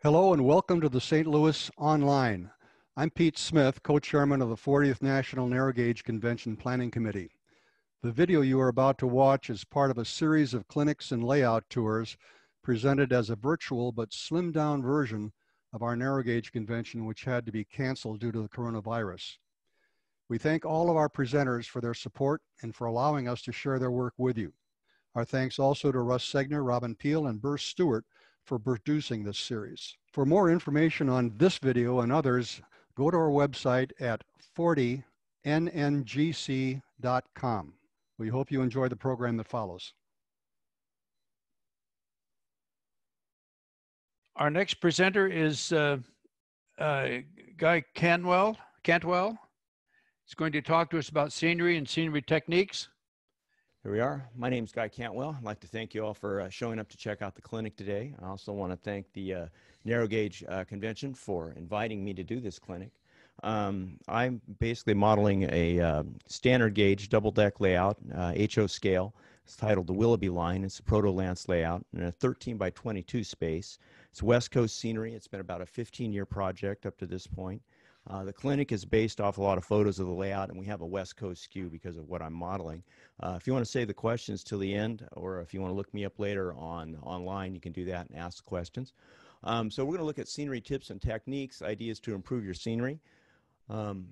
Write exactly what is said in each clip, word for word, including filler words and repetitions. Hello and welcome to the Saint Louis Online. I'm Pete Smith, co-chairman of the fortieth National Narrow Gauge Convention Planning Committee. The video you are about to watch is part of a series of clinics and layout tours presented as a virtual but slimmed down version of our narrow gauge convention, which had to be canceled due to the coronavirus. We thank all of our presenters for their support and for allowing us to share their work with you. Our thanks also to Russ Segner, Robin Peel, and Burr Stewart for producing this series. For more information on this video and others, go to our website at forty N N G C dot com. We hope you enjoy the program that follows. Our next presenter is uh, uh, Guy Cantwell. Cantwell. He's going to talk to us about scenery and scenery techniques. Here we are. My name's Guy Cantwell. I'd like to thank you all for uh, showing up to check out the clinic today. I also want to thank the uh, Narrow Gauge uh, Convention for inviting me to do this clinic. Um, I'm basically modeling a uh, standard gauge double deck layout, uh, H O scale. It's titled the Willoughby Line. It's a proto-lance layout in a thirteen by twenty-two space. It's West Coast scenery. It's been about a fifteen year project up to this point. Uh, the clinic is based off a lot of photos of the layout, and we have a West Coast skew because of what I'm modeling. Uh, if you want to save the questions till the end, or if you want to look me up later on online, you can do that and ask questions. Um, so we're going to look at scenery tips and techniques, ideas to improve your scenery. Um,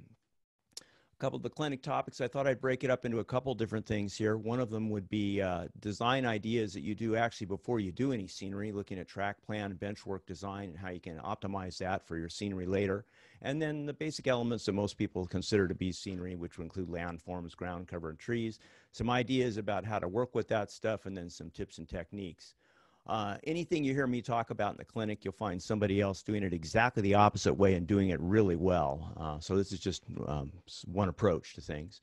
a couple of the clinic topics, I thought I'd break it up into a couple different things here. One of them would be uh, design ideas that you do actually before you do any scenery, looking at track plan, benchwork design, and how you can optimize that for your scenery later. And then the basic elements that most people consider to be scenery, which would include landforms, ground cover, and trees. Some ideas about how to work with that stuff, and then some tips and techniques. Uh, anything you hear me talk about in the clinic, you'll find somebody else doing it exactly the opposite way and doing it really well. Uh, so this is just um, one approach to things.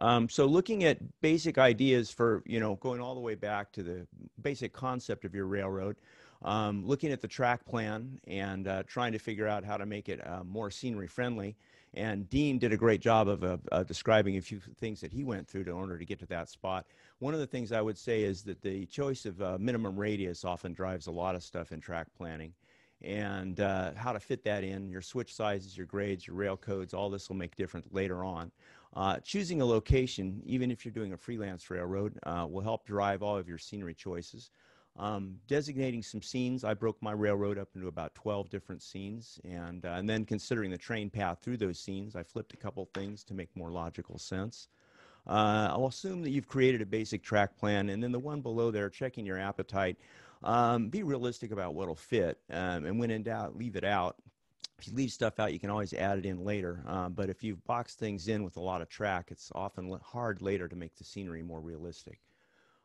Um, so looking at basic ideas for, you know, going all the way back to the basic concept of your railroad, um, looking at the track plan and uh, trying to figure out how to make it uh, more scenery friendly. And Dean did a great job of uh, uh, describing a few things that he went through in order to get to that spot. One of the things I would say is that the choice of uh, minimum radius often drives a lot of stuff in track planning. And uh, how to fit that in, your switch sizes, your grades, your rail codes, all this will make difference later on. Uh, choosing a location, even if you're doing a freelance railroad, uh, will help drive all of your scenery choices. Um, designating some scenes, I broke my railroad up into about twelve different scenes, and, uh, and then considering the train path through those scenes, I flipped a couple things to make more logical sense. Uh, I'll assume that you've created a basic track plan, and then the one below there, checking your appetite. Um, be realistic about what'll fit, um, and when in doubt, leave it out. If you leave stuff out, you can always add it in later, um, but if you've boxed things in with a lot of track, it's often hard later to make the scenery more realistic.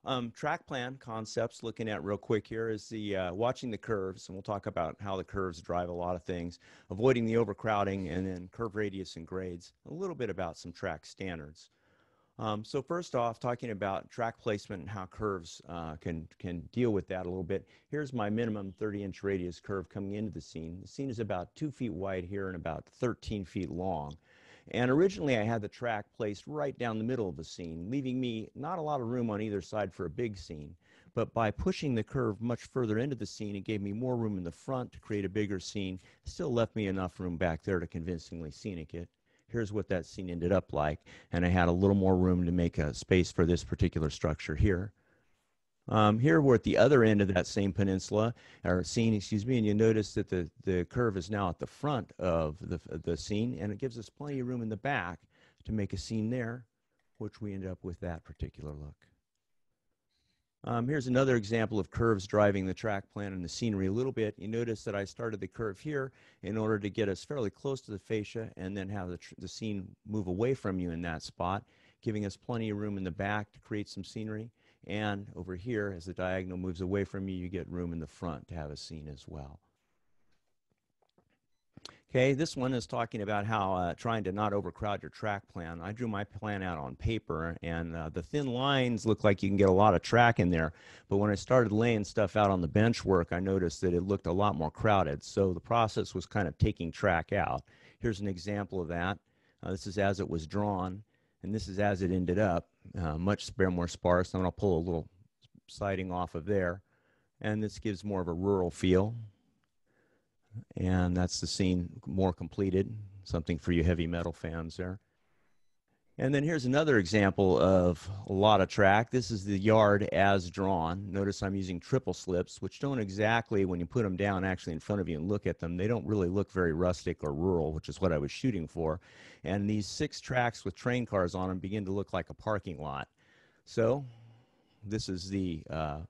Um, track plan concepts, looking at real quick here, is the uh, watching the curves, and we'll talk about how the curves drive a lot of things, avoiding the overcrowding, and then curve radius and grades, a little bit about some track standards. Um, so first off, talking about track placement and how curves uh, can, can deal with that a little bit. Here's my minimum thirty inch radius curve coming into the scene. The scene is about two feet wide here and about thirteen feet long. And originally I had the track placed right down the middle of the scene, leaving me not a lot of room on either side for a big scene. But by pushing the curve much further into the scene, it gave me more room in the front to create a bigger scene, still left me enough room back there to convincingly scenic it. Here's what that scene ended up like, and I had a little more room to make a space for this particular structure here. Um, here we're at the other end of that same peninsula, or scene, excuse me, and you notice that the, the curve is now at the front of the, the scene, and it gives us plenty of room in the back to make a scene there, which we end up with that particular look. Um, here's another example of curves driving the track plan and the scenery a little bit. You notice that I started the curve here in order to get us fairly close to the fascia and then have the, tr the scene move away from you in that spot, giving us plenty of room in the back to create some scenery. And over here, as the diagonal moves away from you, you get room in the front to have a scene as well. Okay, this one is talking about how uh, trying to not overcrowd your track plan. I drew my plan out on paper, and uh, the thin lines look like you can get a lot of track in there, but when I started laying stuff out on the bench work, I noticed that it looked a lot more crowded, so the process was kind of taking track out. Here's an example of that. Uh, this is as it was drawn, and this is as it ended up, uh, much more sparse. I'm going to pull a little siding off of there, and this gives more of a rural feel. and that's the scene more completed, something for you heavy metal fans there. And then here's another example of a lot of track. This is the yard as drawn. Notice I'm using triple slips, which don't exactly, when you put them down actually in front of you and look at them, they don't really look very rustic or rural, which is what I was shooting for. And these six tracks with train cars on them begin to look like a parking lot. So this is the uh,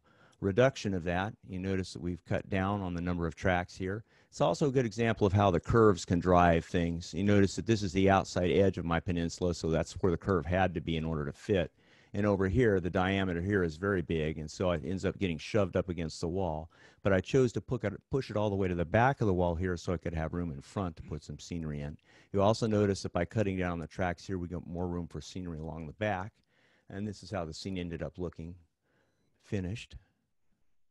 reduction of that. You notice that we've cut down on the number of tracks here. It's also a good example of how the curves can drive things. You notice that this is the outside edge of my peninsula, so that's where the curve had to be in order to fit. And over here, the diameter here is very big, and so it ends up getting shoved up against the wall. But I chose to push it all the way to the back of the wall here so I could have room in front to put some scenery in. You also notice that by cutting down the tracks here, we get more room for scenery along the back. And this is how the scene ended up looking finished.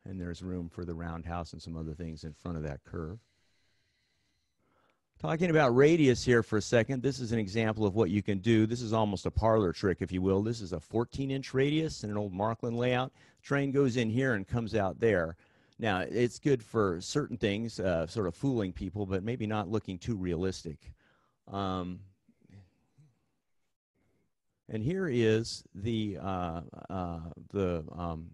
And there's room for the roundhouse and some other things in front of that curve. Talking about radius here for a second, this is an example of what you can do. This is almost a parlor trick, if you will. This is a fourteen inch radius in an old Markland layout. Train goes in here and comes out there. Now, it's good for certain things, uh, sort of fooling people, but maybe not looking too realistic. Um, And here is the, uh, uh, the um,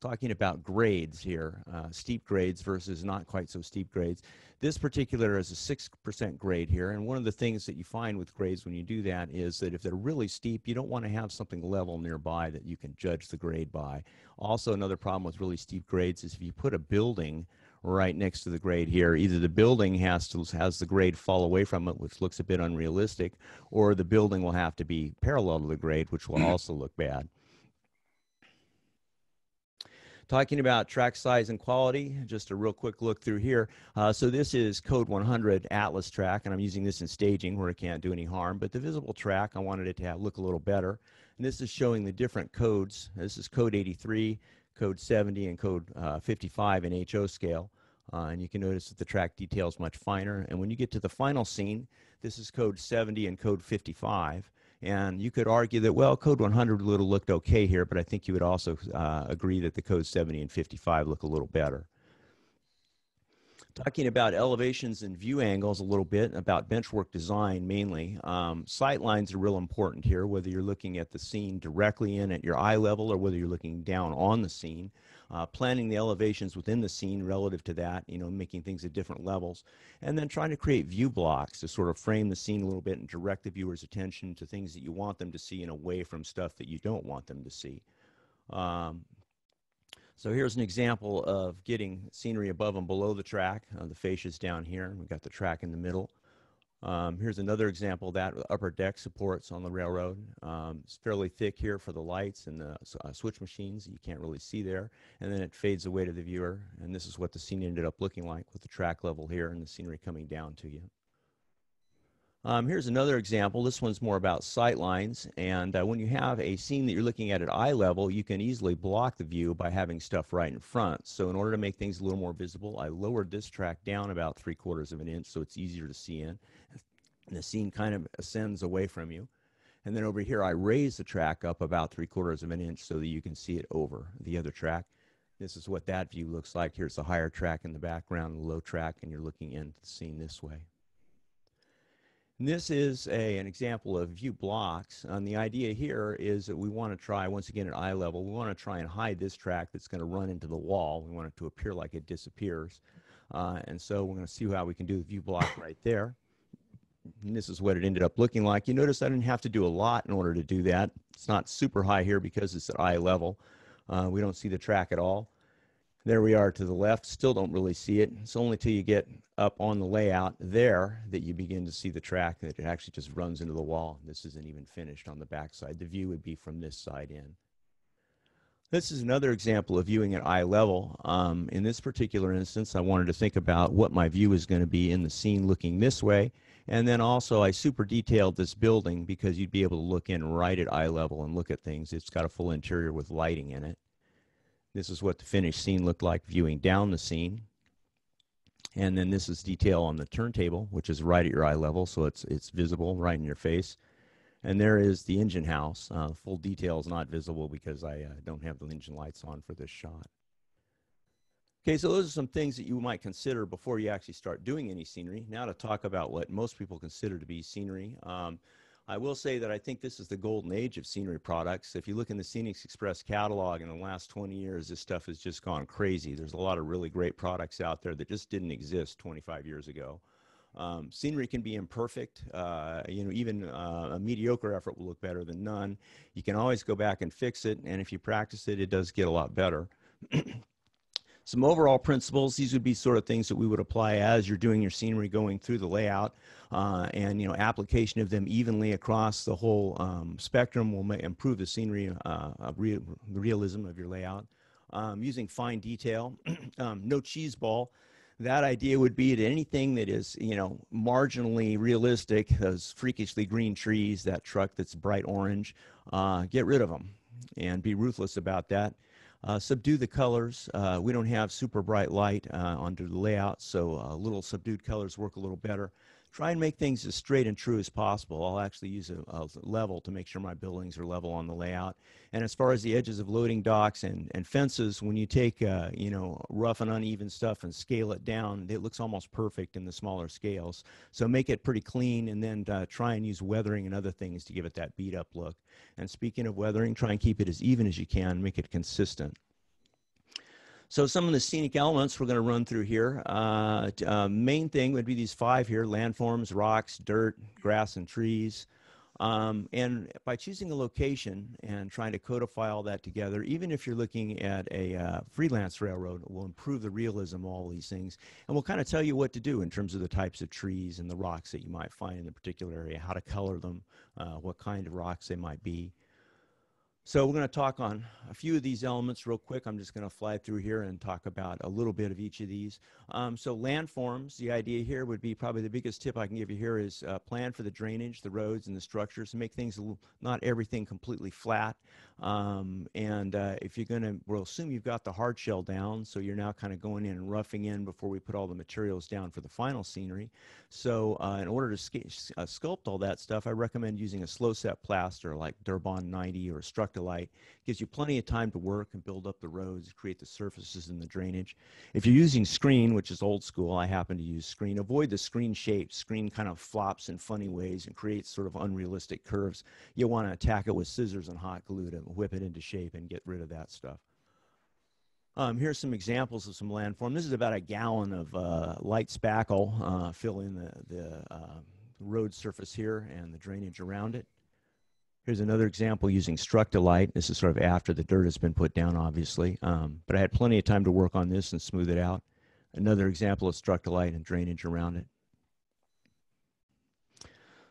talking about grades here, uh, steep grades versus not quite so steep grades. This particular is a six percent grade here, and one of the things that you find with grades when you do that is that if they're really steep, you don't want to have something level nearby that you can judge the grade by. Also, another problem with really steep grades is if you put a building right next to the grade here, either the building has to has the grade fall away from it, which looks a bit unrealistic, or the building will have to be parallel to the grade, which will also look bad. Talking about track size and quality, just a real quick look through here. Uh, so this is Code one hundred Atlas track, and I'm using this in staging where it can't do any harm, but the visible track, I wanted it to have, look a little better. And this is showing the different codes. This is Code eighty-three, Code seventy, and Code uh, fifty-five in H O scale. Uh, and you can notice that the track detail is much finer. And when you get to the final scene, this is Code seventy and Code fifty-five. And you could argue that, well, Code one hundred would have looked okay here, but I think you would also uh, agree that the Code seventy and fifty-five look a little better. Talking about elevations and view angles a little bit, about benchwork design mainly, um, sight lines are real important here, whether you're looking at the scene directly in at your eye level or whether you're looking down on the scene. Uh, planning the elevations within the scene relative to that, you know, making things at different levels. And then trying to create view blocks to sort of frame the scene a little bit and direct the viewer's attention to things that you want them to see and away from stuff that you don't want them to see. Um, So here's an example of getting scenery above and below the track. Uh, the fascia's down here. We've got the track in the middle. Um, here's another example of that with upper deck supports on the railroad. Um, it's fairly thick here for the lights and the uh, switch machines. You can't really see there. And then it fades away to the viewer. And this is what the scene ended up looking like with the track level here and the scenery coming down to you. Um, here's another example. This one's more about sight lines, and uh, when you have a scene that you're looking at at eye level, you can easily block the view by having stuff right in front. So in order to make things a little more visible, I lowered this track down about three quarters of an inch so it's easier to see in, and the scene kind of ascends away from you. And then over here I raised the track up about three quarters of an inch so that you can see it over the other track. This is what that view looks like. Here's the higher track in the background, the low track, and you're looking into the scene this way. This is a, an example of view blocks, and the idea here is that we want to try, once again at eye level, we want to try and hide this track that's going to run into the wall. We want it to appear like it disappears, uh, and so we're going to see how we can do the view block right there. And this is what it ended up looking like. You notice I didn't have to do a lot in order to do that. It's not super high here because it's at eye level. Uh, we don't see the track at all. There we are to the left, still don't really see it. It's only till you get up on the layout there that you begin to see the track, that it actually just runs into the wall. This isn't even finished on the back side. The view would be from this side in. This is another example of viewing at eye level. Um, in this particular instance, I wanted to think about what my view is going to be in the scene looking this way. And then also I super detailed this building because you'd be able to look in right at eye level and look at things. It's got a full interior with lighting in it. This is what the finished scene looked like viewing down the scene. And then this is detail on the turntable, which is right at your eye level, so it's, it's visible right in your face. And there is the engine house. Uh, full detail is not visible because I uh, don't have the engine lights on for this shot. Okay, so those are some things that you might consider before you actually start doing any scenery. Now to talk about what most people consider to be scenery. Um, I will say that I think this is the golden age of scenery products. If you look in the Scenic Express catalog in the last twenty years, this stuff has just gone crazy. There's a lot of really great products out there that just didn't exist twenty-five years ago. Um, scenery can be imperfect. Uh, you know, even uh, a mediocre effort will look better than none. You can always go back and fix it, and if you practice it, it does get a lot better. Some overall principles, these would be sort of things that we would apply as you're doing your scenery, going through the layout, uh, and, you know, application of them evenly across the whole um, spectrum will improve the scenery, uh, re the realism of your layout. Um, using fine detail, um, no cheese ball. That idea would be to anything that is, you know, marginally realistic, those freakishly green trees, that truck that's bright orange, uh, get rid of them and be ruthless about that. Uh, subdue the colors. Uh, we don't have super bright light uh, onto the layout, so uh, little subdued colors work a little better. Try and make things as straight and true as possible. I'll actually use a, a level to make sure my buildings are level on the layout. And as far as the edges of loading docks and, and fences, when you take, uh, you know, rough and uneven stuff and scale it down, it looks almost perfect in the smaller scales. So make it pretty clean, and then uh, try and use weathering and other things to give it that beat up look. And speaking of weathering, try and keep it as even as you can, make it consistent. So some of the scenic elements we're going to run through here. Uh, uh, main thing would be these five here: landforms, rocks, dirt, grass, and trees. Um, and by choosing a location and trying to codify all that together, even if you're looking at a uh, freelance railroad, will improve the realism of all these things. And we'll kind of tell you what to do in terms of the types of trees and the rocks that you might find in the particular area, how to color them, uh, what kind of rocks they might be. So we're going to talk on a few of these elements real quick. I'm just going to fly through here and talk about a little bit of each of these. Um, so landforms, the idea here would be probably the biggest tip I can give you here is uh, plan for the drainage, the roads, and the structures. Make things a little, not everything completely flat. Um, and uh, if you're going to, we'll assume you've got the hard shell down, so you're now kind of going in and roughing in before we put all the materials down for the final scenery. So uh, in order to uh, sculpt all that stuff, I recommend using a slow set plaster like Durban ninety or Structolite. Light gives you plenty of time to work and build up the roads, create the surfaces and the drainage. If you're using screen, which is old school, I happen to use screen, avoid the screen shapes. Screen kind of flops in funny ways and creates sort of unrealistic curves. You want to attack it with scissors and hot glue to whip it into shape and get rid of that stuff. Um, here's some examples of some landform. This is about a gallon of uh, light spackle. Uh, fill in the, the uh, road surface here and the drainage around it. Here's another example using Structolite. This is sort of after the dirt has been put down, obviously, um, but I had plenty of time to work on this and smooth it out. Another example of Structolite and drainage around it.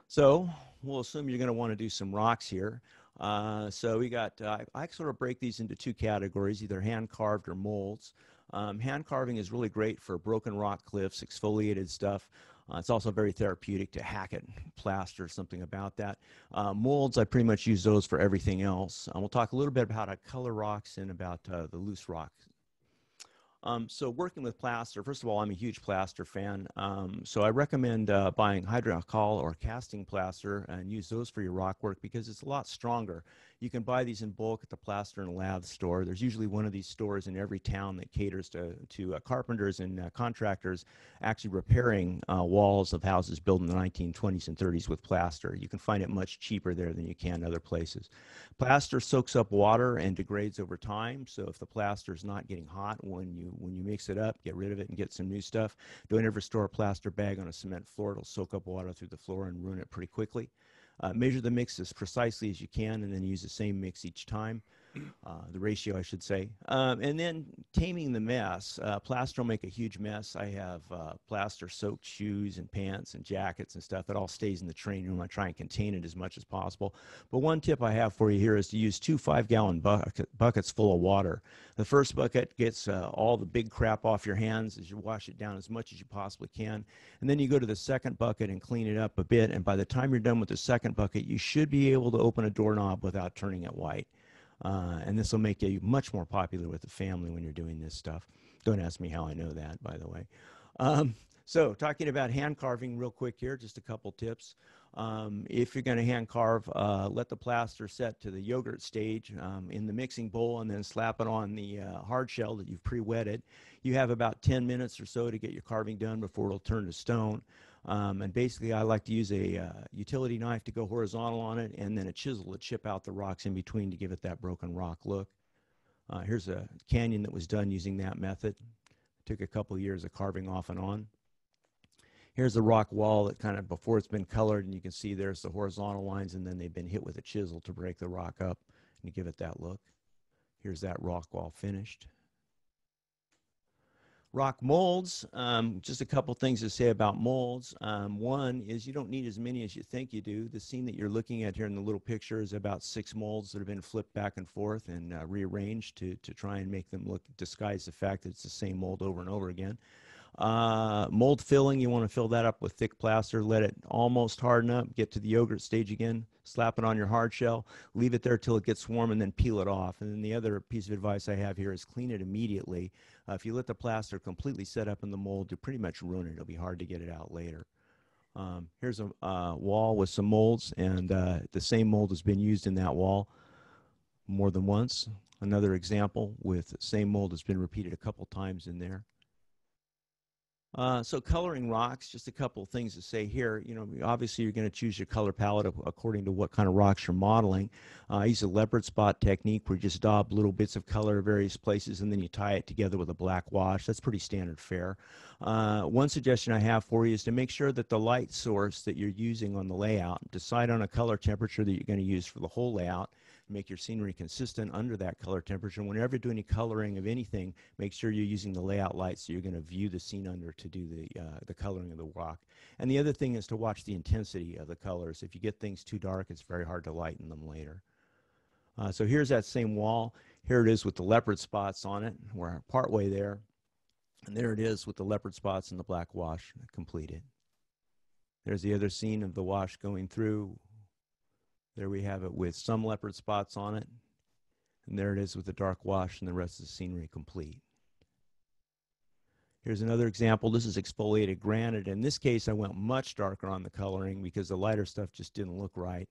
So we'll assume you're going to want to do some rocks here. Uh, so we got, uh, I sort of break these into two categories, either hand-carved or molds. Um, hand carving is really great for broken rock cliffs, exfoliated stuff. Uh, it's also very therapeutic to hack it, plaster, something about that. Uh, molds, I pretty much use those for everything else. And we'll talk a little bit about how to color rocks and about uh, the loose rocks. Um, so working with plaster, first of all, I'm a huge plaster fan. Um, so I recommend uh, buying Hydrocal or casting plaster and use those for your rock work because it's a lot stronger. You can buy these in bulk at the plaster and lath store. There's usually one of these stores in every town that caters to, to uh, carpenters and uh, contractors actually repairing uh, walls of houses built in the nineteen twenties and thirties with plaster. You can find it much cheaper there than you can other places. Plaster soaks up water and degrades over time. So if the plaster is not getting hot when you when you mix it up, get rid of it and get some new stuff. Don't ever store a plaster bag on a cement floor. It'll soak up water through the floor and ruin it pretty quickly. Uh, measure the mix as precisely as you can and then use the same mix each time, uh, the ratio I should say. Um, and then taming the mess. Uh, plaster will make a huge mess. I have uh, plaster soaked shoes and pants and jackets and stuff. It all stays in the train room. I try and contain it as much as possible. But one tip I have for you here is to use two five gallon bucket, buckets full of water. The first bucket gets uh, all the big crap off your hands as you wash it down as much as you possibly can. And then you go to the second bucket and clean it up a bit. And by the time you're done with the second bucket, you should be able to open a doorknob without turning it white. Uh, and this will make you much more popular with the family when you're doing this stuff. Don't ask me how I know that, by the way. Um, so talking about hand carving real quick here, just a couple tips. Um, if you're going to hand carve, uh, let the plaster set to the yogurt stage um, in the mixing bowl, and then slap it on the uh, hard shell that you've pre-wetted. You have about ten minutes or so to get your carving done before it'll turn to stone. Um, and basically, I like to use a uh, utility knife to go horizontal on it, and then a chisel to chip out the rocks in between to give it that broken rock look. Uh, here's a canyon that was done using that method. It took a couple of years of carving off and on. Here's the rock wall that kind of before it's been colored, and you can see there's the horizontal lines, and then they've been hit with a chisel to break the rock up and give it that look. Here's that rock wall finished. Rock molds, um, just a couple things to say about molds. Um, one is you don't need as many as you think you do. The scene that you're looking at here in the little picture is about six molds that have been flipped back and forth and uh, rearranged to, to try and make them look, disguise the fact that it's the same mold over and over again. Uh, mold filling, you want to fill that up with thick plaster, let it almost harden up, get to the yogurt stage again, slap it on your hard shell, leave it there till it gets warm, and then peel it off. And then the other piece of advice I have here is clean it immediately. Uh, if you let the plaster completely set up in the mold, you'll pretty much ruin it. It'll be hard to get it out later. Um, here's a uh, wall with some molds, and uh, the same mold has been used in that wall more than once. Another example with same mold has been repeated a couple times in there. Uh, so coloring rocks, just a couple of things to say here. You know, obviously you're going to choose your color palette according to what kind of rocks you're modeling. Uh, I use a leopard spot technique where you just daub little bits of color in various places, and then you tie it together with a black wash. That's pretty standard fare. Uh, one suggestion I have for you is to make sure that the light source that you're using on the layout, decide on a color temperature that you're going to use for the whole layout. Make your scenery consistent under that color temperature. Whenever you're doing any coloring of anything, make sure you're using the layout light so you're going to view the scene under to do the, uh, the coloring of the rock. And the other thing is to watch the intensity of the colors. If you get things too dark, it's very hard to lighten them later. Uh, so here's that same wall. Here it is with the leopard spots on it. We're partway there. And there it is with the leopard spots and the black wash completed. There's the other scene of the wash going through. There we have it with some leopard spots on it, and there it is with the dark wash and the rest of the scenery complete. Here's another example. This is exfoliated granite. In this case, I went much darker on the coloring because the lighter stuff just didn't look right.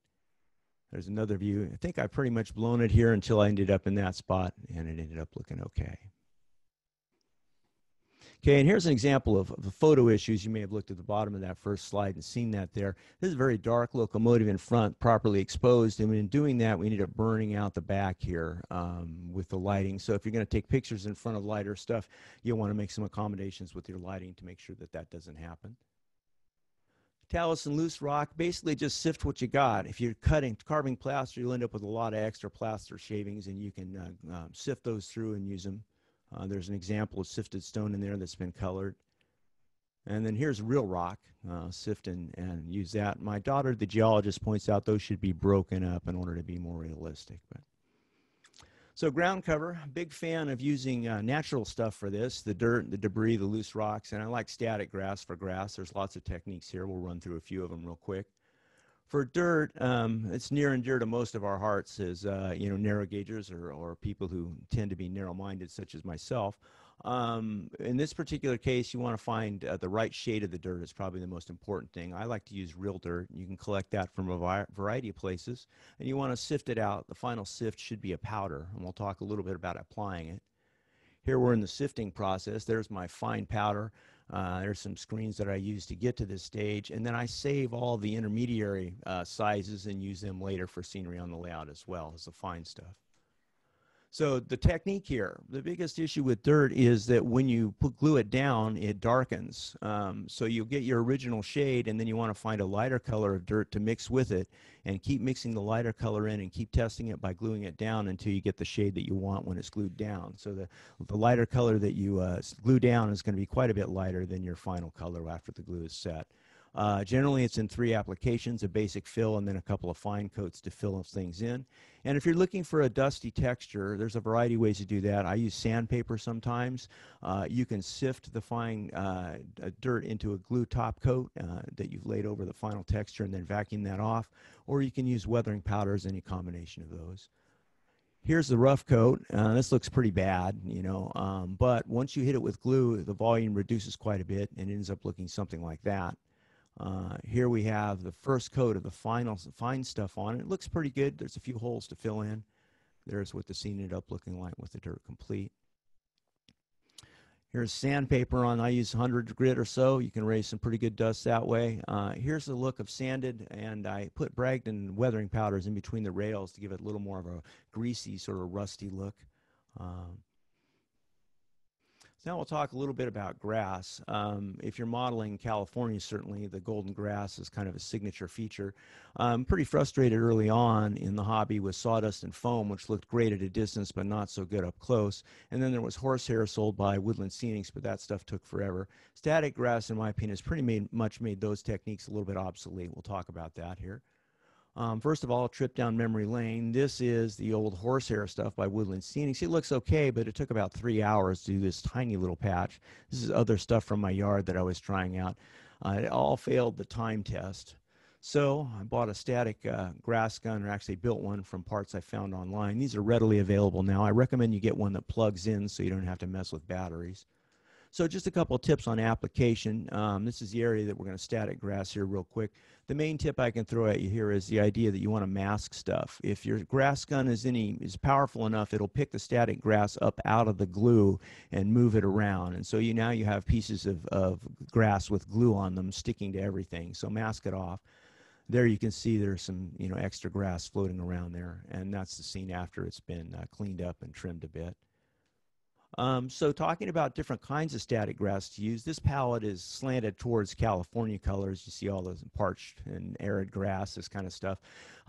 There's another view. I think I pretty much blown it here until I ended up in that spot, and it ended up looking okay. Okay, and here's an example of, of the photo issues. You may have looked at the bottom of that first slide and seen that there. This is a very dark locomotive in front, properly exposed, and in doing that, we ended up burning out the back here um, with the lighting. So if you're going to take pictures in front of lighter stuff, you'll want to make some accommodations with your lighting to make sure that that doesn't happen. Talus and loose rock, basically just sift what you got. If you're cutting, carving plaster, you'll end up with a lot of extra plaster shavings, and you can uh, um, sift those through and use them. Uh, there's an example of sifted stone in there that's been colored. And then here's real rock, uh, sift and, and use that. My daughter, the geologist, points out those should be broken up in order to be more realistic. But. So ground cover, big fan of using uh, natural stuff for this, the dirt, the debris, the loose rocks, and I like static grass for grass. There's lots of techniques here. We'll run through a few of them real quick. For dirt, um, it's near and dear to most of our hearts as, uh, you know, narrow gaugers or, or people who tend to be narrow-minded, such as myself. Um, in this particular case, you want to find uh, the right shade of the dirt is probably the most important thing. I like to use real dirt. You can collect that from a variety of places, and you want to sift it out. The final sift should be a powder, and we'll talk a little bit about applying it. Here we're in the sifting process. There's my fine powder. Uh, there's some screens that I use to get to this stage, and then I save all the intermediary uh, sizes and use them later for scenery on the layout as well as the fine stuff. So the technique here, the biggest issue with dirt is that when you put, glue it down, it darkens. Um, so you'll get your original shade, and then you want to find a lighter color of dirt to mix with it, and keep mixing the lighter color in and keep testing it by gluing it down until you get the shade that you want when it's glued down. So the, the lighter color that you uh, glue down is going to be quite a bit lighter than your final color after the glue is set. Uh, generally, it's in three applications, a basic fill and then a couple of fine coats to fill things in. And if you're looking for a dusty texture, there's a variety of ways to do that. I use sandpaper sometimes. Uh, you can sift the fine uh, dirt into a glue top coat uh, that you've laid over the final texture and then vacuum that off. Or you can use weathering powders, any combination of those. Here's the rough coat. Uh, this looks pretty bad, you know, um, but once you hit it with glue, the volume reduces quite a bit and ends up looking something like that. Uh, here we have the first coat of the final fine stuff on it. It looks pretty good. There's a few holes to fill in. There's what the scene ended up looking like with the dirt complete. Here's sandpaper on. I use one hundred grit or so. You can raise some pretty good dust that way. Uh, here's the look of sanded, and I put Bragdon weathering powders in between the rails to give it a little more of a greasy, sort of rusty look. Um, so now we'll talk a little bit about grass. Um, if you're modeling California, certainly the golden grass is kind of a signature feature. I'm pretty frustrated early on in the hobby with sawdust and foam, which looked great at a distance but not so good up close. And then there was horsehair sold by Woodland Scenics, but that stuff took forever. Static grass, in my opinion, has pretty made, much made those techniques a little bit obsolete. We'll talk about that here. Um, first of all, a trip down memory lane. This is the old horsehair stuff by Woodland Scenics. It looks okay, but it took about three hours to do this tiny little patch. This is other stuff from my yard that I was trying out. Uh, it all failed the time test. So I bought a static uh, grass gun, or actually built one from parts I found online. These are readily available now. I recommend you get one that plugs in so you don't have to mess with batteries. So just a couple of tips on application. Um, this is the area that we're going to static grass here real quick. The main tip I can throw at you here is the idea that you want to mask stuff. If your grass gun is any is powerful enough, it'll pick the static grass up out of the glue and move it around. And so you now you have pieces of, of grass with glue on them sticking to everything. So mask it off. There you can see there's some you know extra grass floating around there, and that's the scene after it's been uh, cleaned up and trimmed a bit. Um, so talking about different kinds of static grass to use, this palette is slanted towards California colors. You see all those parched and arid grass, this kind of stuff.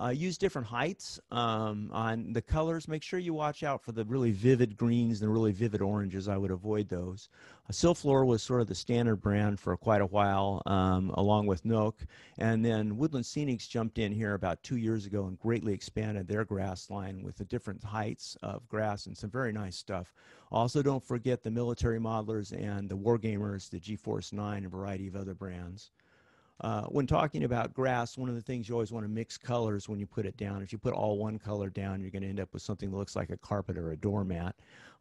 Uh, use different heights um, on the colors. Make sure you watch out for the really vivid greens and the really vivid oranges. I would avoid those. Uh, Silflor was sort of the standard brand for quite a while, um, along with Noke. And then Woodland Scenics jumped in here about two years ago and greatly expanded their grass line with the different heights of grass and some very nice stuff. Also, don't forget the military modelers and the wargamers, the G Force Nine, a variety of other brands. Uh, when talking about grass, one of the things you always want to mix colors when you put it down. If you put all one color down, you're going to end up with something that looks like a carpet or a doormat.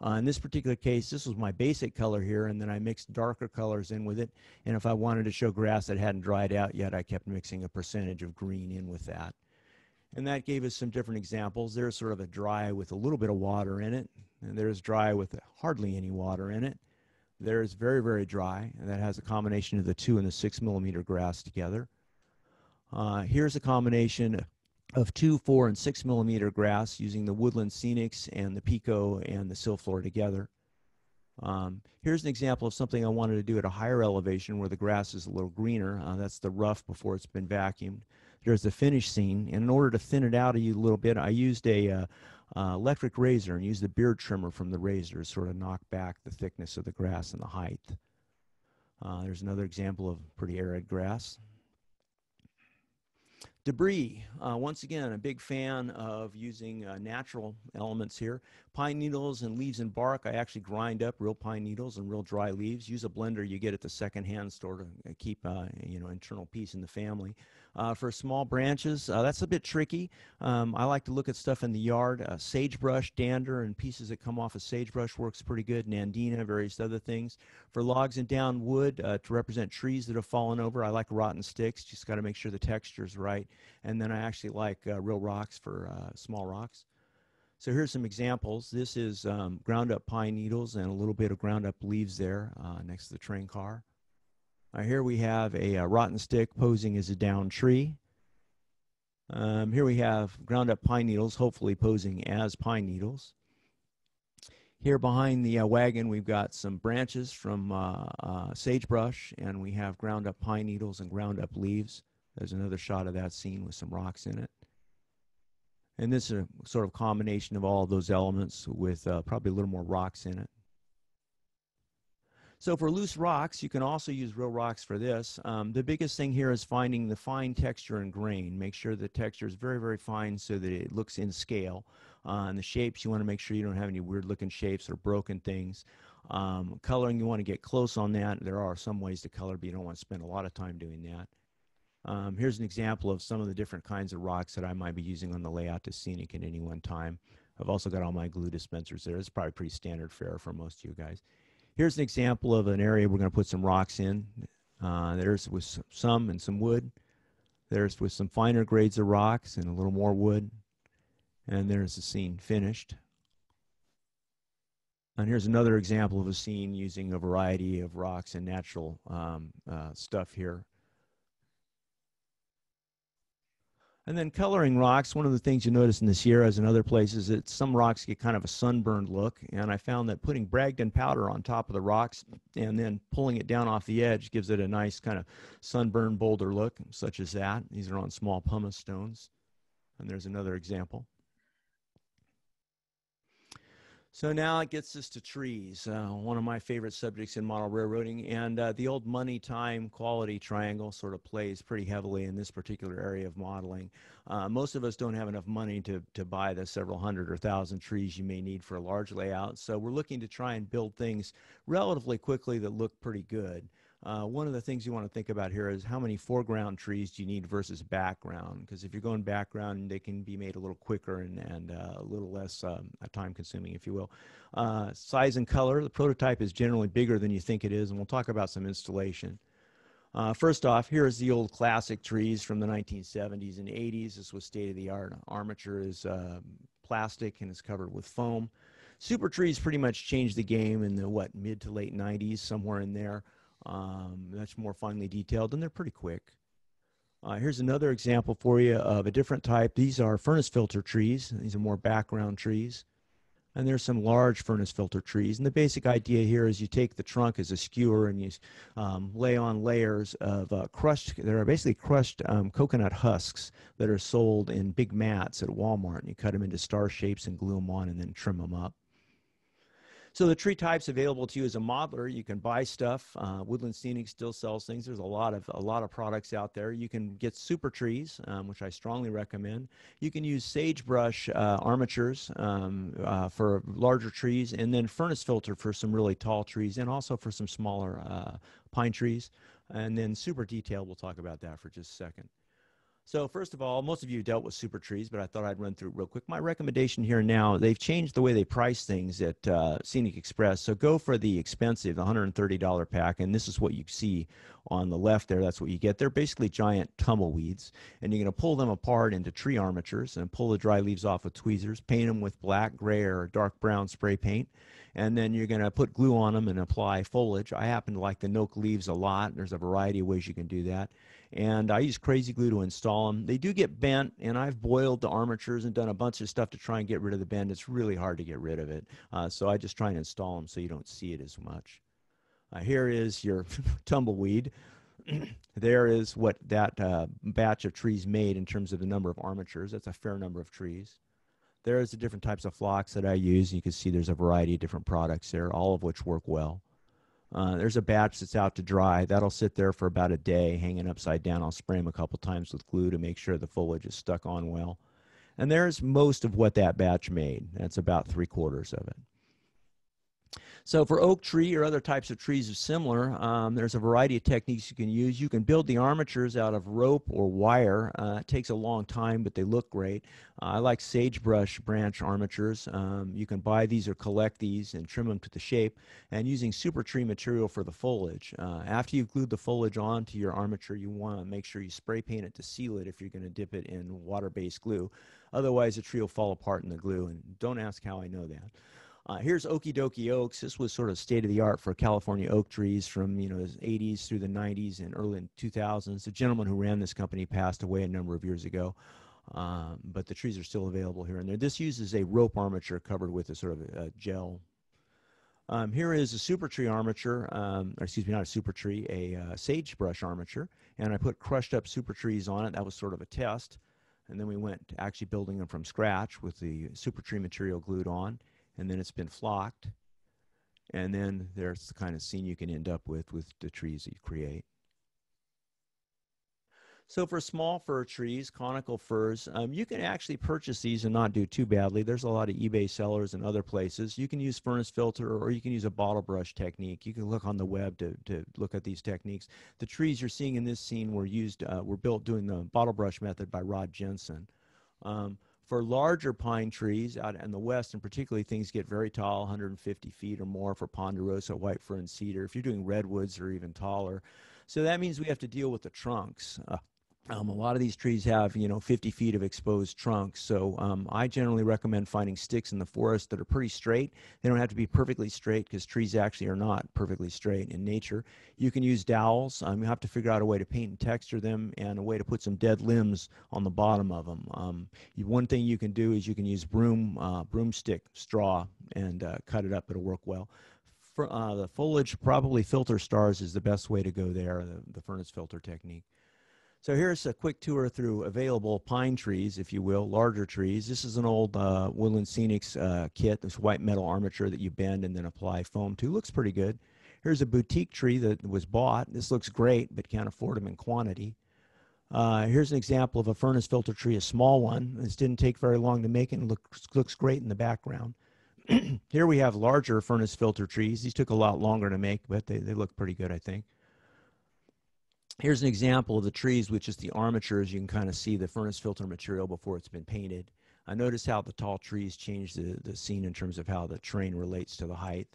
Uh, in this particular case, this was my basic color here, and then I mixed darker colors in with it. And if I wanted to show grass that hadn't dried out yet, I kept mixing a percentage of green in with that. And that gave us some different examples. There's sort of a dry with a little bit of water in it. And there's dry with hardly any water in it. There's very, very dry, and that has a combination of the two and the six millimeter grass together. Uh, here's a combination of two, four, and six millimeter grass using the Woodland Scenics and the Pico and the Silflor together. Um, here's an example of something I wanted to do at a higher elevation where the grass is a little greener. Uh, that's the rough before it's been vacuumed. There's the finished scene, and in order to thin it out a little bit, I used a uh, uh, electric razor and used the beard trimmer from the razor to sort of knock back the thickness of the grass and the height. Uh, there's another example of pretty arid grass. Debris, uh, once again, a big fan of using uh, natural elements here. Pine needles and leaves and bark, I actually grind up real pine needles and real dry leaves. Use a blender you get at the secondhand store to keep uh, you know, internal peace in the family. Uh, for small branches, uh, that's a bit tricky. Um, I like to look at stuff in the yard. Uh, sagebrush, dander, and pieces that come off of sagebrush works pretty good. Nandina, various other things. For logs and down wood, uh, to represent trees that have fallen over, I like rotten sticks. Just got to make sure the texture's right. And then I actually like uh, real rocks for uh, small rocks. So here's some examples. This is um, ground up pine needles and a little bit of ground up leaves there uh, next to the train car. Uh, here we have a, a rotten stick posing as a downed tree. Um, here we have ground up pine needles, hopefully posing as pine needles. Here behind the uh, wagon, we've got some branches from uh, uh, sagebrush, and we have ground up pine needles and ground up leaves. There's another shot of that scene with some rocks in it. And this is a sort of combination of all of those elements with uh, probably a little more rocks in it. So for loose rocks, you can also use real rocks for this. Um, the biggest thing here is finding the fine texture and grain. Make sure the texture is very, very fine so that it looks in scale. Uh, and the shapes, you want to make sure you don't have any weird looking shapes or broken things. Um, coloring, you want to get close on that. There are some ways to color, but you don't want to spend a lot of time doing that. Um, here's an example of some of the different kinds of rocks that I might be using on the layout to Scenic at any one time. I've also got all my glue dispensers there. It's probably pretty standard fare for most of you guys. Here's an example of an area we're going to put some rocks in. Uh, theirs was some and some wood. Theirs was some finer grades of rocks and a little more wood. And there's the scene finished. And here's another example of a scene using a variety of rocks and natural um, uh, stuff here. And then coloring rocks, one of the things you notice in the Sierras and other places is that some rocks get kind of a sunburned look. And I found that putting Bragdon powder on top of the rocks and then pulling it down off the edge gives it a nice kind of sunburned boulder look, such as that. These are on small pumice stones. And there's another example. So now it gets us to trees, uh, one of my favorite subjects in model railroading, and uh, the old money time quality triangle sort of plays pretty heavily in this particular area of modeling. Uh, most of us don't have enough money to, to buy the several hundred or thousand trees you may need for a large layout, so we're looking to try and build things relatively quickly that look pretty good. Uh, one of the things you want to think about here is how many foreground trees do you need versus background, because if you're going background, they can be made a little quicker and, and uh, a little less um, time consuming, if you will. Uh, size and color, the prototype is generally bigger than you think it is, and we'll talk about some installation. Uh, first off, here's the old classic trees from the nineteen seventies and eighties. This was state-of-the-art. Armature is uh, plastic and it's covered with foam. Super trees pretty much changed the game in the, what, mid to late nineties, somewhere in there. Um, that's more finely detailed, and they're pretty quick. Uh, here's another example for you of a different type. These are furnace filter trees. These are more background trees. And there's some large furnace filter trees. And the basic idea here is you take the trunk as a skewer and you um, lay on layers of uh, crushed, there are basically crushed um, coconut husks that are sold in big mats at Walmart. And you cut them into star shapes and glue them on and then trim them up. So the tree types available to you as a modeler, you can buy stuff. Uh, Woodland Scenics still sells things. There's a lot of a lot of products out there. You can get super trees, um, which I strongly recommend. You can use sagebrush uh, armatures um, uh, for larger trees, and then furnace filter for some really tall trees, and also for some smaller uh, pine trees. And then super detail, we'll talk about that for just a second. So first of all, most of you dealt with super trees, but I thought I'd run through real quick. My recommendation here now, they've changed the way they price things at uh, Scenic Express. So go for the expensive one hundred thirty dollar pack, and this is what you see on the left there. That's what you get. They're basically giant tumbleweeds, and you're going to pull them apart into tree armatures and pull the dry leaves off with tweezers, paint them with black, gray, or dark brown spray paint, and then you're going to put glue on them and apply foliage. I happen to like the Noke leaves a lot. There's a variety of ways you can do that. And I use crazy glue to install them. They do get bent, and I've boiled the armatures and done a bunch of stuff to try and get rid of the bend. It's really hard to get rid of it. Uh, so I just try and install them so you don't see it as much. Uh, here is your tumbleweed. There is what that uh, batch of trees made in terms of the number of armatures. That's a fair number of trees. There's the different types of flocks that I use. You can see there's a variety of different products there, all of which work well. Uh, there's a batch that's out to dry. That'll sit there for about a day, hanging upside down. I'll spray them a couple times with glue to make sure the foliage is stuck on well. And there's most of what that batch made. That's about three quarters of it. So for oak tree or other types of trees are similar, um, there's a variety of techniques you can use. You can build the armatures out of rope or wire. Uh, it takes a long time, but they look great. Uh, I like sagebrush branch armatures. Um, you can buy these or collect these and trim them to the shape, and using super tree material for the foliage. Uh, after you've glued the foliage onto your armature, you want to make sure you spray paint it to seal it if you're going to dip it in water-based glue. Otherwise, the tree will fall apart in the glue, and don't ask how I know that. Uh, here's Okie Dokie Oaks. This was sort of state-of-the-art for California oak trees from, you know, the eighties through the nineties and early two thousands. The gentleman who ran this company passed away a number of years ago, um, but the trees are still available here and there. This uses a rope armature covered with a sort of a, a gel. Um, here is a super tree armature, um, or excuse me, not a super tree, a uh, sagebrush armature, and I put crushed up super trees on it. That was sort of a test, and then we went to actually building them from scratch with the super tree material glued on. And then it's been flocked, and then there's the kind of scene you can end up with with the trees that you create. So for small fir trees, conical firs, um, you can actually purchase these and not do too badly. There's a lot of eBay sellers and other places. You can use furnace filter, or you can use a bottle brush technique. You can look on the web to, to look at these techniques. The trees you're seeing in this scene were used, uh, were built doing the bottle brush method by Rod Jensen. Um, For larger pine trees out in the west, and particularly things get very tall, one hundred fifty feet or more for ponderosa, white fir, and cedar. If you're doing redwoods or even taller, So that means we have to deal with the trunks. Uh, Um, a lot of these trees have, you know, fifty feet of exposed trunks. So um, I generally recommend finding sticks in the forest that are pretty straight. They don't have to be perfectly straight because trees actually are not perfectly straight in nature. You can use dowels. Um, you have to figure out a way to paint and texture them and a way to put some dead limbs on the bottom of them. Um, you, one thing you can do is you can use broom, uh, broomstick straw and uh, cut it up. It'll work well. For, uh, the foliage, probably filter stars is the best way to go there, the, the furnace filter technique. So here's a quick tour through available pine trees, if you will, larger trees. This is an old uh, Woodland Scenics uh, kit, this white metal armature that you bend and then apply foam to. Looks pretty good. Here's a boutique tree that was bought. This looks great, but can't afford them in quantity. Uh, here's an example of a furnace filter tree, a small one. This didn't take very long to make it and looks, looks great in the background. Here we have larger furnace filter trees. These took a lot longer to make, but they, they look pretty good, I think. Here's an example of the trees with just the armatures. You can kind of see the furnace filter material before it's been painted. I notice how the tall trees change the, the scene in terms of how the terrain relates to the height.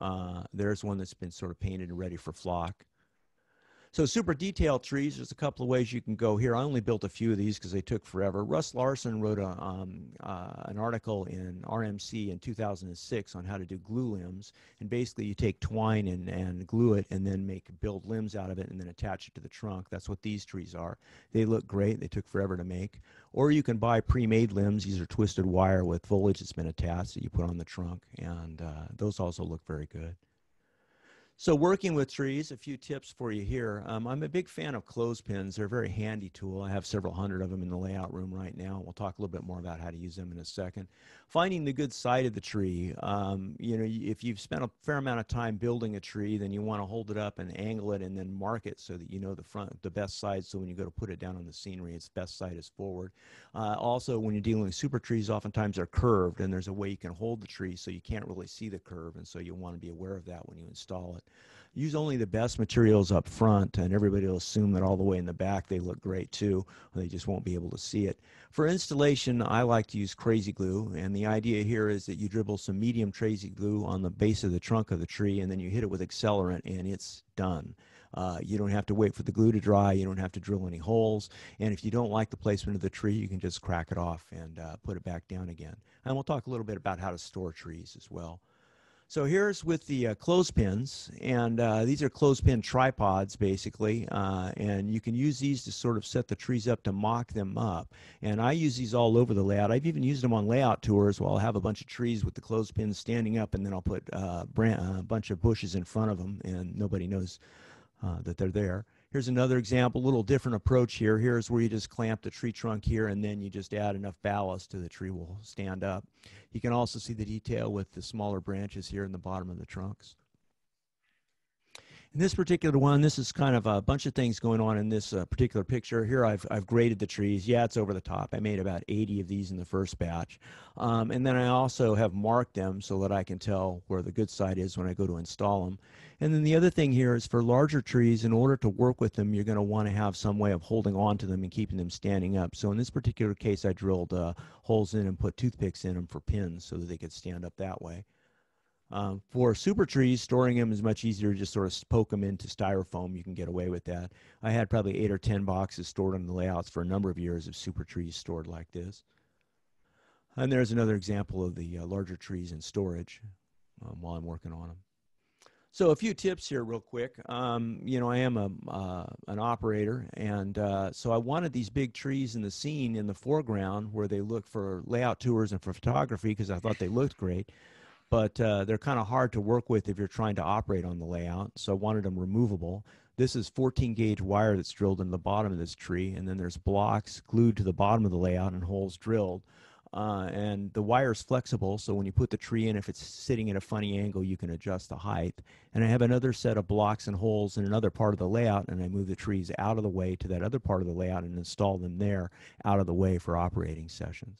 Uh, there's one that's been sort of painted and ready for flock. So super detailed trees, there's a couple of ways you can go here. I only built a few of these because they took forever. Russ Larson wrote a, um, uh, an article in R M C in two thousand six on how to do glue limbs. And basically you take twine and, and glue it and then make build limbs out of it and then attach it to the trunk. That's what these trees are. They look great. They took forever to make. Or you can buy pre-made limbs. These are twisted wire with foliage that's been attached that you put on the trunk. And uh, those also look very good. So working with trees, a few tips for you here. Um, I'm a big fan of clothespins. They're a very handy tool. I have several hundred of them in the layout room right now. We'll talk a little bit more about how to use them in a second. Finding the good side of the tree. Um, you know, if you've spent a fair amount of time building a tree, then you want to hold it up and angle it and then mark it so that you know the front, the best side. So when you go to put it down on the scenery, its best side is forward. Uh, also, when you're dealing with super trees, oftentimes they're curved and there's a way you can hold the tree so you can't really see the curve. And so you want to be aware of that when you install it. Use only the best materials up front, and everybody will assume that all the way in the back they look great too. They just won't be able to see it. For installation, I like to use crazy glue, and the idea here is that you dribble some medium crazy glue on the base of the trunk of the tree, and then you hit it with accelerant, and it's done. Uh, you don't have to wait for the glue to dry. You don't have to drill any holes. And if you don't like the placement of the tree, you can just crack it off and uh, put it back down again. And we'll talk a little bit about how to store trees as well. So here's with the uh, clothespins, and uh, these are clothespin tripods basically, uh, and you can use these to sort of set the trees up to mock them up. And I use these all over the layout. I've even used them on layout tours where I'll have a bunch of trees with the clothespins standing up, and then I'll put uh, a bunch of bushes in front of them, and nobody knows uh, that they're there. Here's another example, a little different approach here. Here's where you just clamp the tree trunk here and then you just add enough ballast to the tree will stand up. You can also see the detail with the smaller branches here in the bottom of the trunks. In this particular one, this is kind of a bunch of things going on in this uh, particular picture. Here I've, I've graded the trees. Yeah, it's over the top. I made about eighty of these in the first batch. Um, and then I also have marked them so that I can tell where the good side is when I go to install them. And then the other thing here is for larger trees, in order to work with them, you're going to want to have some way of holding on to them and keeping them standing up. So in this particular case, I drilled uh, holes in and put toothpicks in them for pins so that they could stand up that way. Um, for super trees, storing them is much easier to just sort of poke them into styrofoam. You can get away with that. I had probably eight or ten boxes stored on the layouts for a number of years of super trees stored like this. And there's another example of the uh, larger trees in storage um, while I'm working on them. So a few tips here real quick. Um, you know, I am a, uh, an operator, and uh, so I wanted these big trees in the scene in the foreground where they look for layout tours and for photography because I thought they looked great. But uh, they're kind of hard to work with if you're trying to operate on the layout, so I wanted them removable. This is fourteen gauge wire that's drilled in the bottom of this tree, and then there's blocks glued to the bottom of the layout and holes drilled. Uh, and the wire is flexible, so when you put the tree in, if it's sitting at a funny angle, you can adjust the height. And I have another set of blocks and holes in another part of the layout, and I move the trees out of the way to that other part of the layout and install them there out of the way for operating sessions.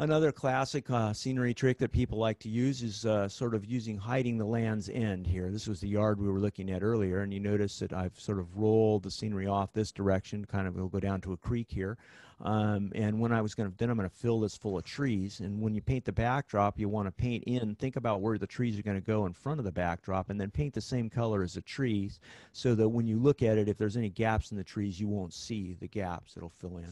Another classic uh, scenery trick that people like to use is uh, sort of using hiding the land's end here. This was the yard we were looking at earlier, and you notice that I've sort of rolled the scenery off this direction, kind of it'll go down to a creek here. Um, and when I was going to, then I'm going to fill this full of trees. And when you paint the backdrop, you want to paint in, think about where the trees are going to go in front of the backdrop, and then paint the same color as the trees so that when you look at it, if there's any gaps in the trees, you won't see the gaps. It'll fill in.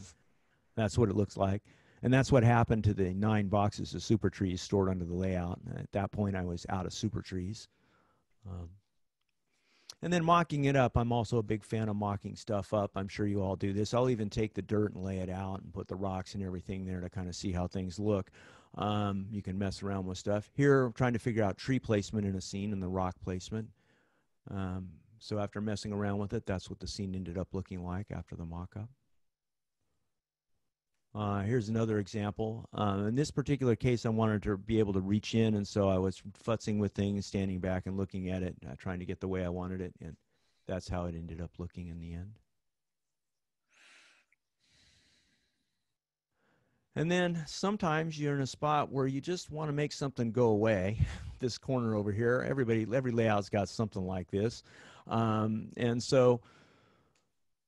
That's what it looks like. And that's what happened to the nine boxes of super trees stored under the layout. At that point, I was out of super trees. Um, and then mocking it up. I'm also a big fan of mocking stuff up. I'm sure you all do this. I'll even take the dirt and lay it out and put the rocks and everything there to kind of see how things look. Um, you can mess around with stuff. Here, I'm trying to figure out tree placement in a scene and the rock placement. Um, so after messing around with it, that's what the scene ended up looking like after the mock-up. Uh, here's another example. Uh, in this particular case, I wanted to be able to reach in, and so I was futzing with things, standing back and looking at it, uh, trying to get the way I wanted it, and that's how it ended up looking in the end. And then sometimes you're in a spot where you just want to make something go away. This corner over here, everybody, every layout's got something like this, um, and so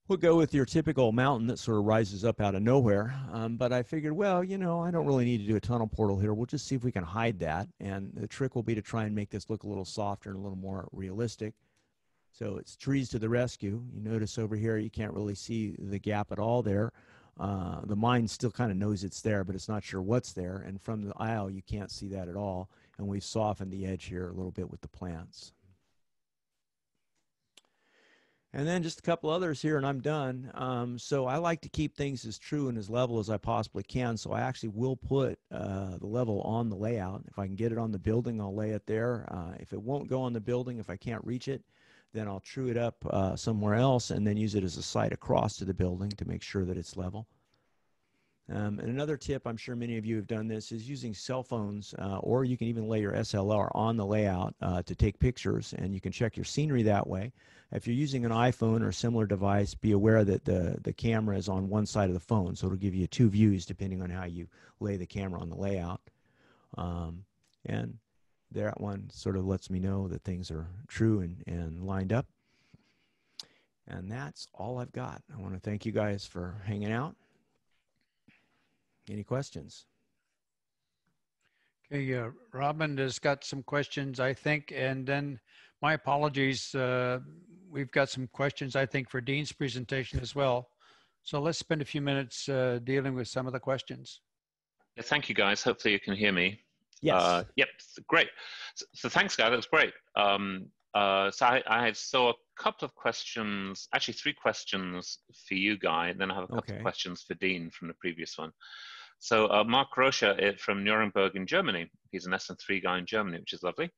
we'll go with your typical mountain that sort of rises up out of nowhere. Um, but I figured, well, you know, I don't really need to do a tunnel portal here. We'll just see if we can hide that. And the trick will be to try and make this look a little softer and a little more realistic. So it's trees to the rescue. You notice over here, you can't really see the gap at all there. Uh, the mind still kind of knows it's there, but it's not sure what's there. And from the aisle, you can't see that at all. And we've softened the edge here a little bit with the plants. And then just a couple others here, and I'm done. Um, so I like to keep things as true and as level as I possibly can. So I actually will put uh, the level on the layout. If I can get it on the building, I'll lay it there. Uh, if it won't go on the building, if I can't reach it, then I'll true it up uh, somewhere else and then use it as a site across to the building to make sure that it's level. Um, and another tip, I'm sure many of you have done this, is using cell phones, uh, or you can even lay your S L R on the layout uh, to take pictures, and you can check your scenery that way. If you're using an iPhone or a similar device, be aware that the, the camera is on one side of the phone, so it'll give you two views depending on how you lay the camera on the layout. Um, and that one sort of lets me know that things are true and, and lined up. And that's all I've got. I want to thank you guys for hanging out. Any questions? Okay, uh, Robin has got some questions, I think, and then my apologies. Uh, we've got some questions, I think, for Dean's presentation as well. So let's spend a few minutes uh, dealing with some of the questions. Yeah, thank you, guys. Hopefully you can hear me. Yes. Uh, yep, great. So, so thanks, guys. That was great. Um, uh, so I, I saw a couple of questions, actually three questions for you, Guy, and then I have a couple okay. of questions for Dean from the previous one. So uh, Mark Roscher from Nuremberg in Germany, he's an S N three guy in Germany, which is lovely.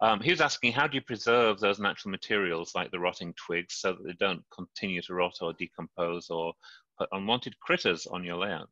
Um, he was asking, how do you preserve those natural materials like the rotting twigs so that they don't continue to rot or decompose or put unwanted critters on your layout?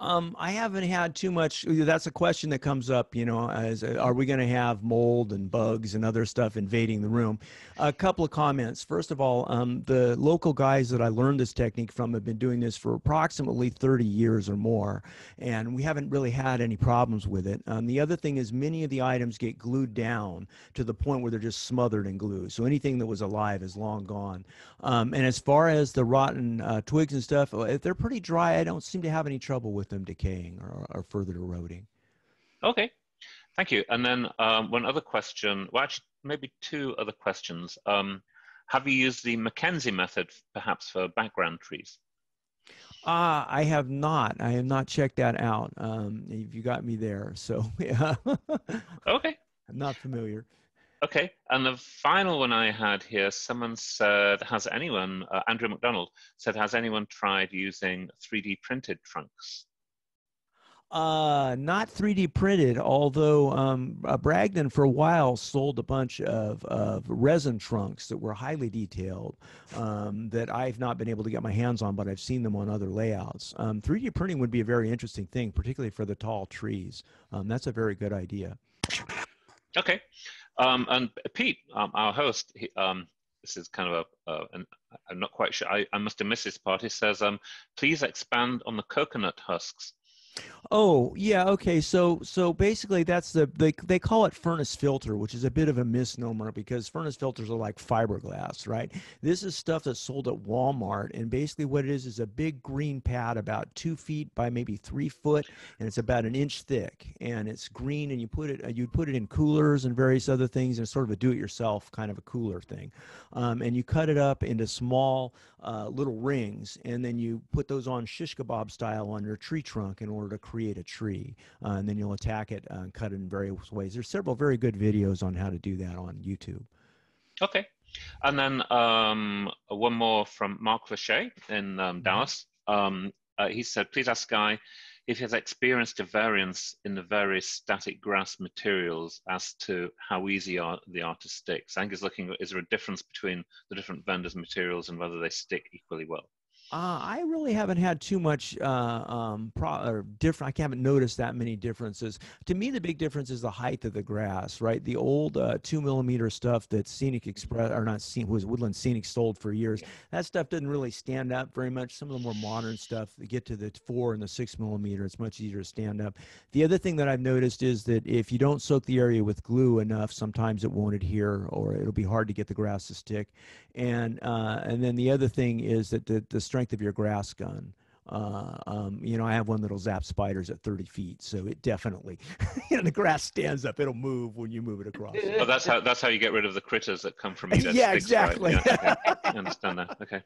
Um, I haven't had too much. That's a question that comes up, you know, as are we going to have mold and bugs and other stuff invading the room? A couple of comments. First of all, um, the local guys that I learned this technique from have been doing this for approximately thirty years or more, and we haven't really had any problems with it. Um, the other thing is many of the items get glued down to the point where they're just smothered in glue. So anything that was alive is long gone. Um, and as far as the rotten uh, twigs and stuff, if they're pretty dry, I don't seem to have any trouble with them decaying or, or further eroding. Okay, thank you. And then um, one other question, well, actually maybe two other questions. Um, have you used the McKenzie method perhaps for background trees? Uh, I have not. I have not checked that out. Um, you got me there, so yeah. Okay. I'm not familiar. Okay, and the final one I had here, someone said, has anyone, uh, Andrew McDonald, said, has anyone tried using three D printed trunks? Uh, not three D printed, although um, uh, Bragdon for a while sold a bunch of, of resin trunks that were highly detailed um, that I've not been able to get my hands on, but I've seen them on other layouts. Um, three D printing would be a very interesting thing, particularly for the tall trees. Um, that's a very good idea. Okay. Um, and Pete, um, our host, he, um, this is kind of a, uh, an, I'm not quite sure, I, I must have missed this part. He says, um, please expand on the coconut husks. Oh, yeah. Okay. So, so basically that's the, they, they call it furnace filter, which is a bit of a misnomer because furnace filters are like fiberglass, right? This is stuff that's sold at Walmart. And basically what it is, is a big green pad about two feet by maybe three foot. And it's about an inch thick and it's green, and you put it, you put it in coolers and various other things. And it's sort of a do-it-yourself kind of a cooler thing. Um, and you cut it up into small uh, little rings, and then you put those on shish kebab style on your tree trunk in order to create create a tree, uh, and then you'll attack it uh, and cut it in various ways. There's several very good videos on how to do that on YouTube. Okay. And then um, one more from Mark Roscher in um, Dallas. Um, uh, he said, please ask Guy if he has experienced a variance in the various static grass materials as to how easy are they are to stick. So I think he's looking at, is there a difference between the different vendors' materials and whether they stick equally well? Uh, I really haven't had too much uh, um, pro or different. I haven't noticed that many differences. To me, the big difference is the height of the grass, right? The old uh, two millimeter stuff that Scenic Express or not Scenic was Woodland Scenic sold for years. That stuff didn't really stand up very much. Some of the more modern stuff, you get to the four and the six millimeter, it's much easier to stand up. The other thing that I've noticed is that if you don't soak the area with glue enough, sometimes it won't adhere, or it'll be hard to get the grass to stick. And uh, and then the other thing is that the the strength strength of your grass gun. Uh, um, you know, I have one that'll zap spiders at thirty feet, so it definitely, you know, the grass stands up, it'll move when you move it across. Oh, that's how that's how you get rid of the critters that come from you. Yeah, exactly. Right? Yeah, okay. I understand that. Okay.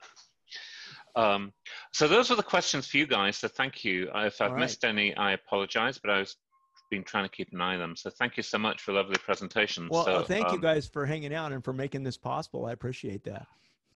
Um, so those were the questions for you guys, so thank you. If I've All missed right. any, I apologize, but I was been trying to keep an eye on them. So thank you so much for a lovely presentation. Well, so, thank um, you guys for hanging out and for making this possible. I appreciate that.